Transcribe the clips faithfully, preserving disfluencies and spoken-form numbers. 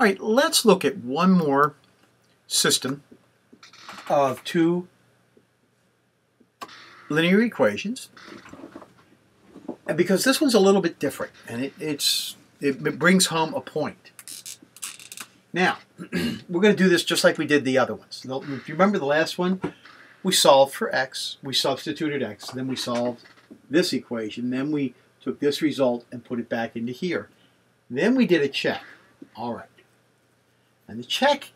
All right, let's look at one more system of two linear equations, and because this one's a little bit different, and it, it's it, it brings home a point. Now, we're going to do this just like we did the other ones. If you remember the last one, we solved for x, we substituted x, then we solved this equation, then we took this result and put it back into here. Then we did a check. All right. And the check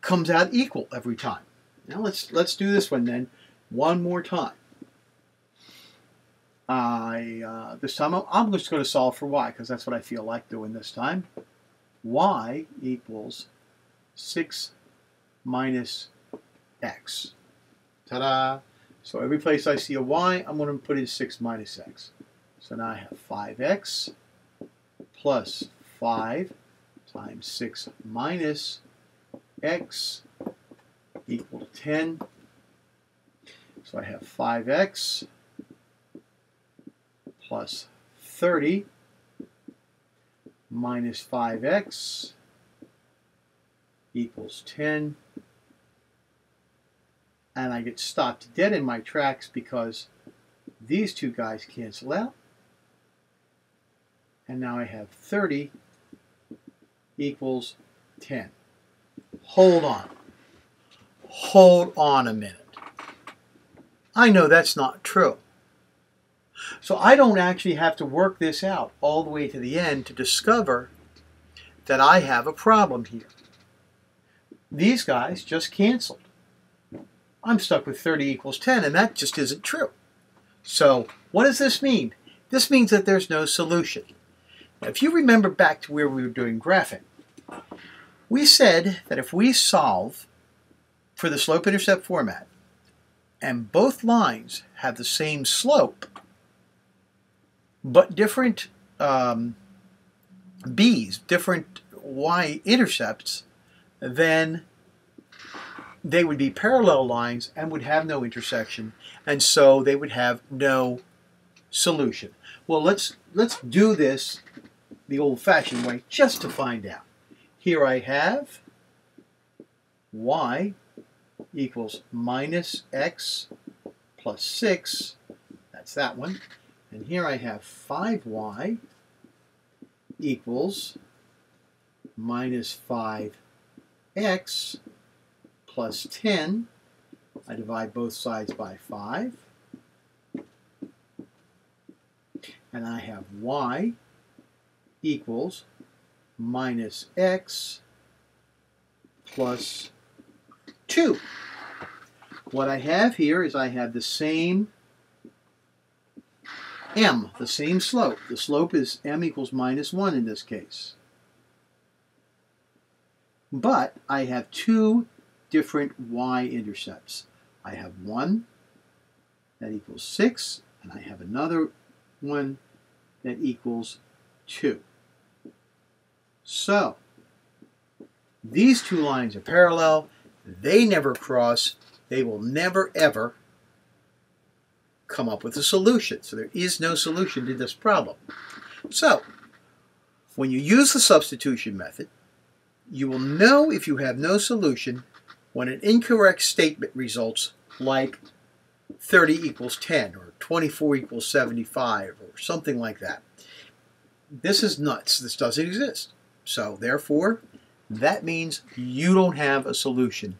comes out equal every time. Now let's let's do this one then one more time. I uh, this time I'm, I'm just going to solve for y, because that's what I feel like doing this time. Y equals six minus x. Ta-da! So every place I see a y, I'm going to put in six minus x. So now I have five x plus five times six minus x equal to ten. So I have five x plus thirty minus five x equals ten. And I get stopped dead in my tracks because these two guys cancel out. And now I have thirty equals ten. Hold on. Hold on a minute. I know that's not true. So I don't actually have to work this out all the way to the end to discover that I have a problem here. These guys just canceled. I'm stuck with thirty equals ten, and that just isn't true. So what does this mean? This means that there's no solution. Now, if you remember back to where we were doing graphing, we said that if we solve for the slope-intercept format and both lines have the same slope but different um, b's, different y-intercepts, then they would be parallel lines and would have no intersection, and so they would have no solution. Well, let's let's do this the old-fashioned way just to find out. Here I have y equals minus x plus six. That's that one. And here I have five y equals minus five x plus ten. I divide both sides by five. And I have y equals minus x plus two. What I have here is I have the same m, the same slope. The slope is m equals minus one in this case. But I have two different y-intercepts. I have one that equals six, and I have another one that equals two. So these two lines are parallel. They never cross. They will never, ever come up with a solution. So there is no solution to this problem. So when you use the substitution method, you will know if you have no solution when an incorrect statement results, like thirty equals ten, or twenty-four equals seventy-five, or something like that. This is nuts. This doesn't exist. So therefore, that means you don't have a solution